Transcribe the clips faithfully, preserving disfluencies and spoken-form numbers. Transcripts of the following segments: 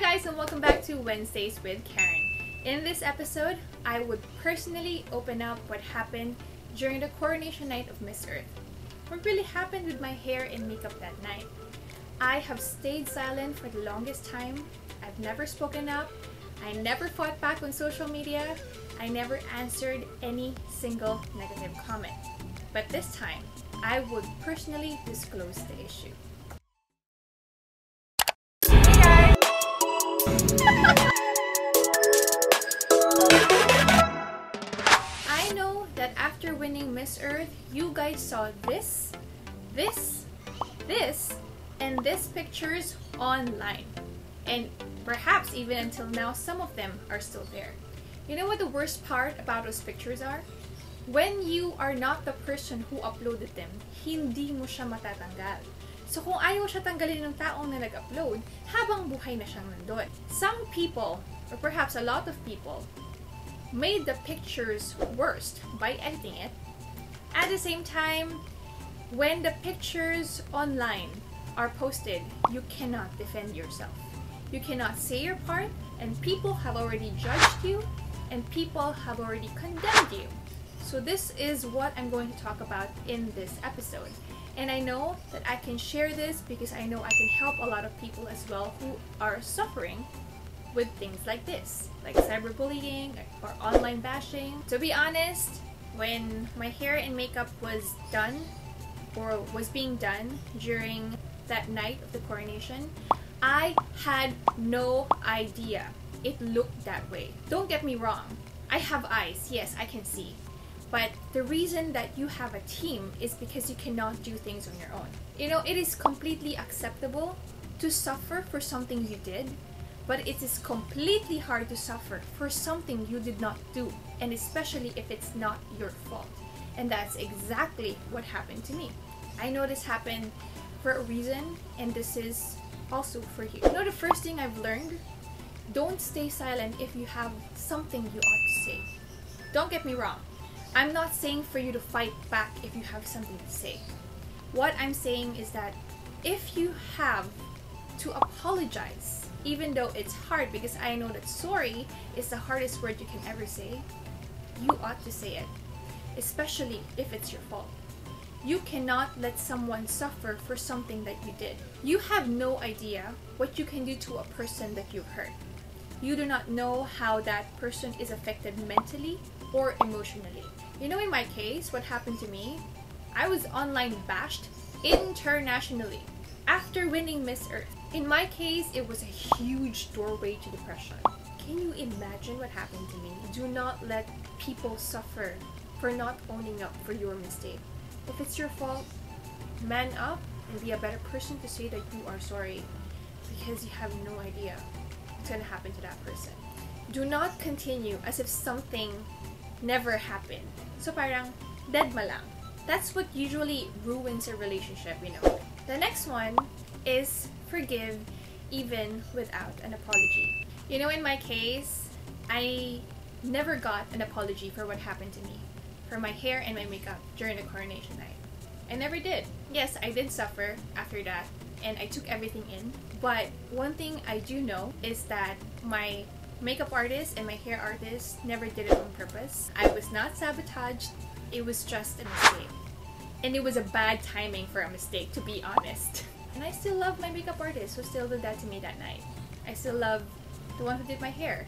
Hi guys, and welcome back to Wednesdays with Karen. In this episode, I would personally open up what happened during the coronation night of Miss Earth. What really happened with my hair and makeup that night. I have stayed silent for the longest time. I've never spoken up. I never fought back on social media. I never answered any single negative comment. But this time, I would personally disclose the issue. Hey guys! I know that after winning Miss Earth, you guys saw this, this, this, and this pictures online. And perhaps even until now, some of them are still there. You know what the worst part about those pictures are? When you are not the person who uploaded them, hindi mo siya matatanggal. So kung ayaw siya tanggalin ng taong na nag-upload, habang buhay na siyang nandun. Some people, or perhaps a lot of people, made the pictures worse by editing it. At the same time, when the pictures online are posted, you cannot defend yourself. You cannot say your part, and people have already judged you, and people have already condemned you. So this is what I'm going to talk about in this episode. And I know that I can share this because I know I can help a lot of people as well who are suffering with things like this, like cyberbullying or online bashing. To be honest, when my hair and makeup was done or was being done during that night of the coronation, I had no idea it looked that way. Don't get me wrong, I have eyes, yes, I can see. But the reason that you have a team is because you cannot do things on your own. You know, it is completely acceptable to suffer for something you did, but it is completely hard to suffer for something you did not do, and especially if it's not your fault. And that's exactly what happened to me. I know this happened for a reason, and this is also for you. You know, the first thing I've learned, don't stay silent if you have something you ought to say. Don't get me wrong, I'm not saying for you to fight back if you have something to say. What I'm saying is that if you have to apologize, even though it's hard, because I know that sorry is the hardest word you can ever say, you ought to say it, especially if it's your fault. You cannot let someone suffer for something that you did. You have no idea what you can do to a person that you've hurt. You do not know how that person is affected mentally or emotionally. You know, in my case, what happened to me, I was online bashed internationally after winning Miss Earth. In my case, it was a huge doorway to depression. Can you imagine what happened to me? Do not let people suffer for not owning up for your mistake. If it's your fault, man up and be a better person to say that you are sorry, because you have no idea what's going to happen to that person. Do not continue as if something never happened. So parang dead malang. That's what usually ruins a relationship, you know. The next one is forgive even without an apology. You know, in my case, I never got an apology for what happened to me, for my hair and my makeup during the coronation night. I never did. Yes, I did suffer after that, and I took everything in. But one thing I do know is that my makeup artist and my hair artist never did it on purpose. I was not sabotaged, it was just a mistake. And it was a bad timing for a mistake, to be honest. And I still love my makeup artist who still did that to me that night. I still love the one who did my hair.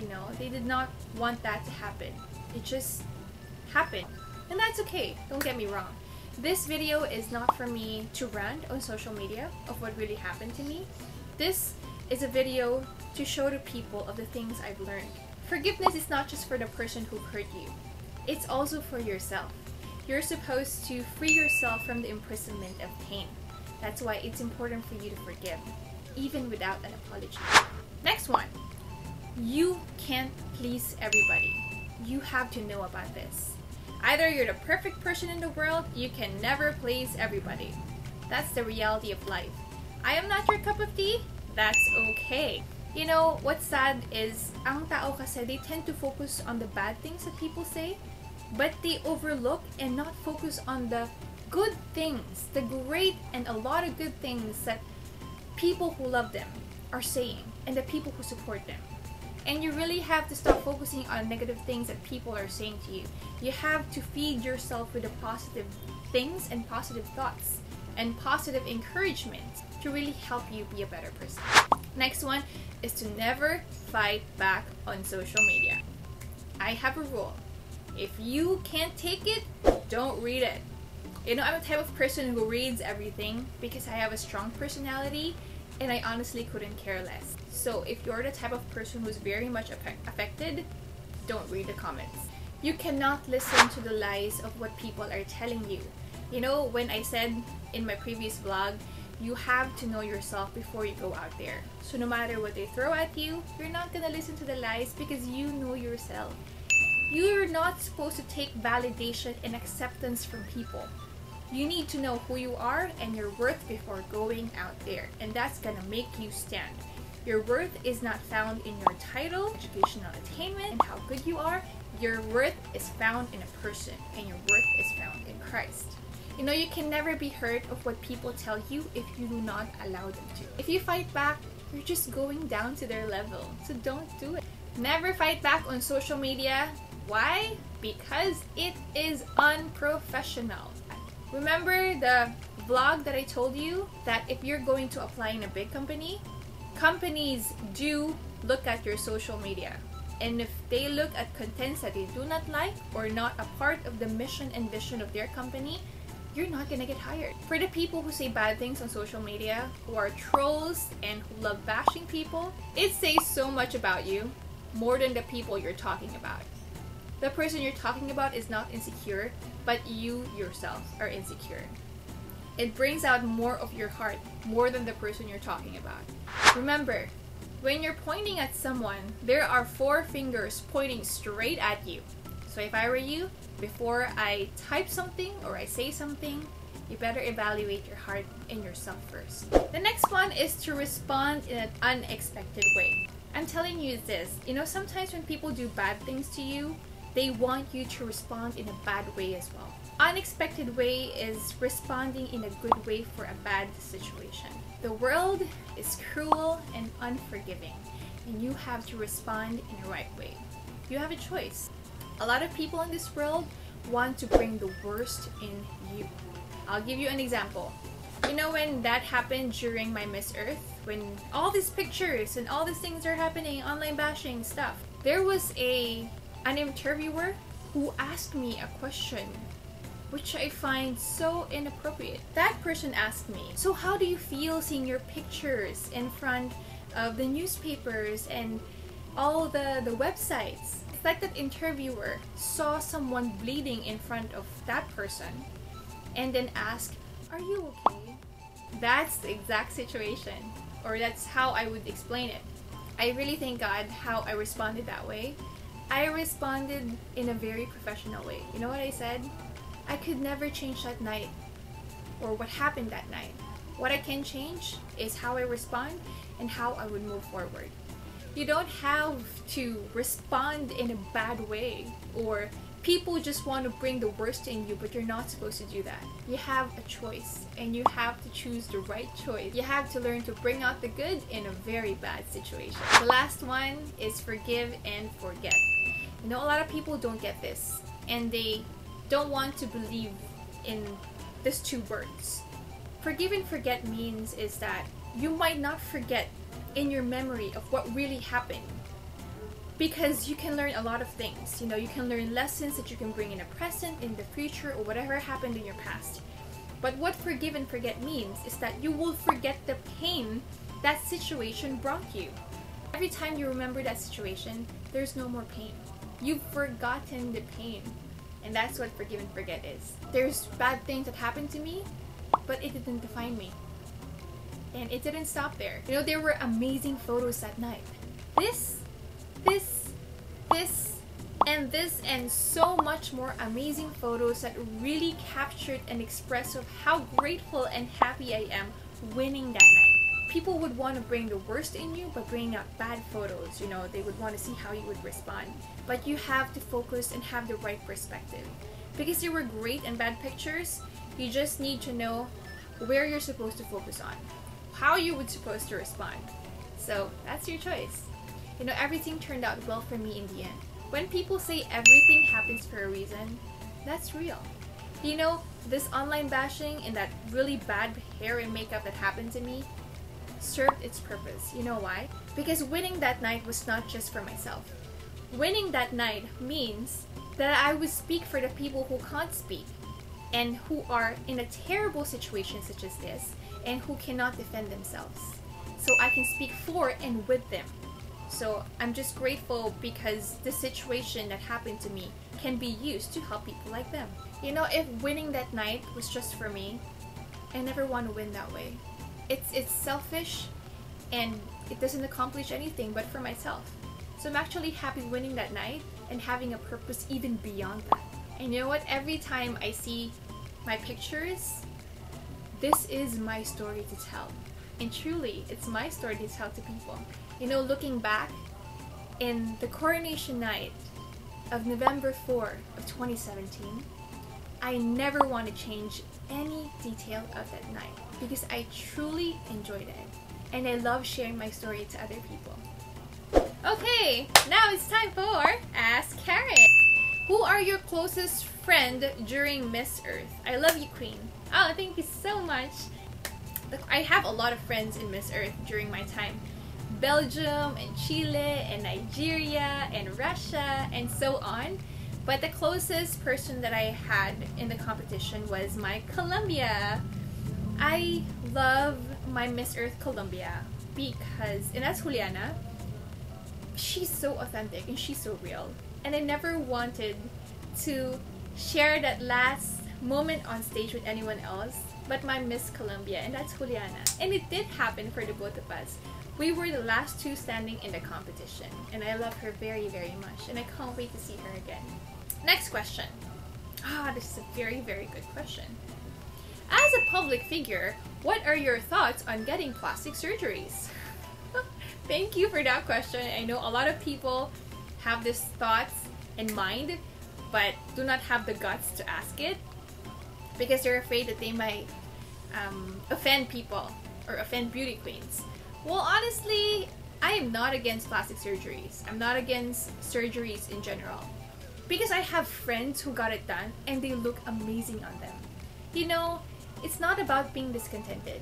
You know, they did not want that to happen. It just happened. And that's okay, don't get me wrong. This video is not for me to rant on social media of what really happened to me. This is a video to show to people of the things I've learned. Forgiveness is not just for the person who hurt you. It's also for yourself. You're supposed to free yourself from the imprisonment of pain. That's why it's important for you to forgive, even without an apology. Next one, you can't please everybody. You have to know about this. Either you're the perfect person in the world, you can never please everybody. That's the reality of life. I am not your cup of tea, that's okay. You know, what's sad is, ang tao kasi, they tend to focus on the bad things that people say, but they overlook and not focus on the good things, the great and a lot of good things that people who love them, are saying and the people who support them. And you really have to stop focusing on negative things that people are saying to you. You have to feed yourself with the positive things and positive thoughts and positive encouragement to really help you be a better person. Next one is to never fight back on social media. I have a rule. If you can't take it, don't read it. You know, I'm the type of person who reads everything because I have a strong personality and I honestly couldn't care less. So if you're the type of person who's very much affected, don't read the comments. You cannot listen to the lies of what people are telling you. You know, when I said in my previous vlog, you have to know yourself before you go out there. So no matter what they throw at you, you're not gonna listen to the lies because you know yourself. You're not supposed to take validation and acceptance from people. You need to know who you are and your worth before going out there, and that's gonna make you stand. Your worth is not found in your title, educational attainment, and how good you are. Your worth is found in a person, and your worth is found in Christ. You know, you can never be hurt of what people tell you if you do not allow them to. If you fight back, you're just going down to their level, so don't do it. Never fight back on social media. Why? Because it is unprofessional. Remember the vlog that I told you that if you're going to apply in a big company, companies do look at your social media. And if they look at contents that they do not like or not a part of the mission and vision of their company, you're not gonna get hired. For the people who say bad things on social media, who are trolls and who love bashing people, it says so much about you, more than the people you're talking about. The person you're talking about is not insecure, but you yourself are insecure. It brings out more of your heart, more than the person you're talking about. Remember, when you're pointing at someone, there are four fingers pointing straight at you. So if I were you, before I type something or I say something, you better evaluate your heart and yourself first. The next one is to respond in an unexpected way. I'm telling you this, you know, sometimes when people do bad things to you, they want you to respond in a bad way as well. Unexpected way is responding in a good way for a bad situation. The world is cruel and unforgiving, and you have to respond in the right way. You have a choice. A lot of people in this world want to bring the worst in you. I'll give you an example. You know when that happened during my Miss Earth, when all these pictures and all these things are happening, online bashing stuff, there was a an interviewer who asked me a question which I find so inappropriate. That person asked me, so how do you feel seeing your pictures in front of the newspapers and all the, the websites? It's like that interviewer saw someone bleeding in front of that person and then asked, are you okay? That's the exact situation, or that's how I would explain it. I really thank God how I responded that way. I responded in a very professional way. You know what I said? I could never change that night or what happened that night. What I can change is how I respond and how I would move forward. You don't have to respond in a bad way, or people just want to bring the worst in you, but you're not supposed to do that. You have a choice, and you have to choose the right choice. You have to learn to bring out the good in a very bad situation. The last one is forgive and forget. You know, a lot of people don't get this, and they don't want to believe in these two words. Forgive and forget means is that you might not forget in your memory of what really happened, because you can learn a lot of things. You know, you can learn lessons that you can bring in the present, in the future, or whatever happened in your past. But what forgive and forget means is that you will forget the pain that situation brought you. Every time you remember that situation, there's no more pain. You've forgotten the pain. And that's what forgive and forget is. There's bad things that happened to me, but it didn't define me. And it didn't stop there. You know, there were amazing photos that night. This, this, this, and this, and so much more amazing photos that really captured and expressed of how grateful and happy I am winning that night. People would want to bring the worst in you by bringing out bad photos. You know, they would want to see how you would respond. But you have to focus and have the right perspective. Because there were great and bad pictures, you just need to know where you're supposed to focus on, how you would supposed to respond. So that's your choice. You know, everything turned out well for me in the end. When people say everything happens for a reason, that's real. You know, this online bashing and that really bad hair and makeup that happened to me served its purpose. You know why? Because winning that night was not just for myself. Winning that night means that I would speak for the people who can't speak and who are in a terrible situation such as this and who cannot defend themselves. So I can speak for and with them. So I'm just grateful because the situation that happened to me can be used to help people like them. You know, if winning that night was just for me, I never want to win that way. It's, it's selfish and it doesn't accomplish anything but for myself. So I'm actually happy winning that night and having a purpose even beyond that. And you know what? Every time I see my pictures, this is my story to tell. And truly, it's my story to tell to people. You know, looking back, in the coronation night of November fourth of twenty seventeen, I never want to change any detail of that night because I truly enjoyed it. And I love sharing my story to other people. Okay, now it's time for Ask Karen. Who are your closest friend during Miss Earth? I love you, Queen. Oh, thank you so much. Look, I have a lot of friends in Miss Earth during my time. Belgium and Chile and Nigeria and Russia and so on. But the closest person that I had in the competition was my Colombia. I love my Miss Earth Colombia because, and that's Juliana, she's so authentic and she's so real. And I never wanted to share that last moment on stage with anyone else but my Miss Colombia, and that's Juliana. And it did happen for the both of us. We were the last two standing in the competition, and I love her very, very much, and I can't wait to see her again. Next question. Ah, oh, this is a very, very good question. As a public figure, what are your thoughts on getting plastic surgeries? Thank you for that question. I know a lot of people have these thoughts in mind, but do not have the guts to ask it because they're afraid that they might um, offend people or offend beauty queens. Well, honestly, I am not against plastic surgeries. I'm not against surgeries in general because I have friends who got it done and they look amazing on them. You know, it's not about being discontented.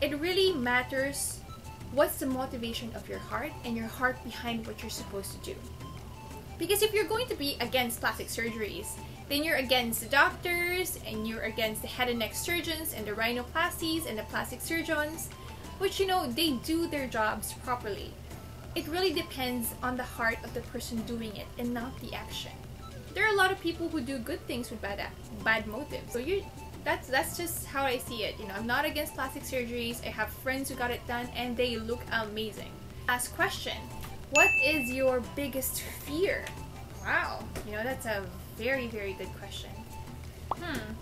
It really matters what's the motivation of your heart and your heart behind what you're supposed to do. Because if you're going to be against plastic surgeries, then you're against the doctors and you're against the head and neck surgeons and the rhinoplasties and the plastic surgeons, which, you know, they do their jobs properly. It really depends on the heart of the person doing it and not the action. There are a lot of people who do good things with bad bad motives. So you, that's that's just how I see it. You know, I'm not against plastic surgeries. I have friends who got it done and they look amazing. Last question. What is your biggest fear? Wow, you know, that's a very, very good question. Hmm.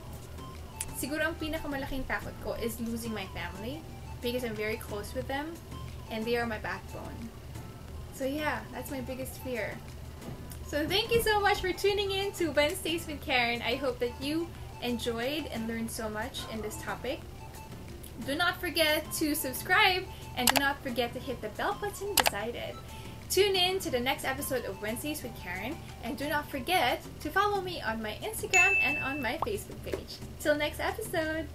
Siguro ang pinakamalaking takot ko is losing my family because I'm very close with them and they are my backbone. So yeah, that's my biggest fear. So thank you so much for tuning in to Wednesdays with Karen. I hope that you enjoyed and learned so much in this topic. Do not forget to subscribe and do not forget to hit the bell button beside it. Tune in to the next episode of Wednesdays with Karen, and do not forget to follow me on my Instagram and on my Facebook page. Till next episode!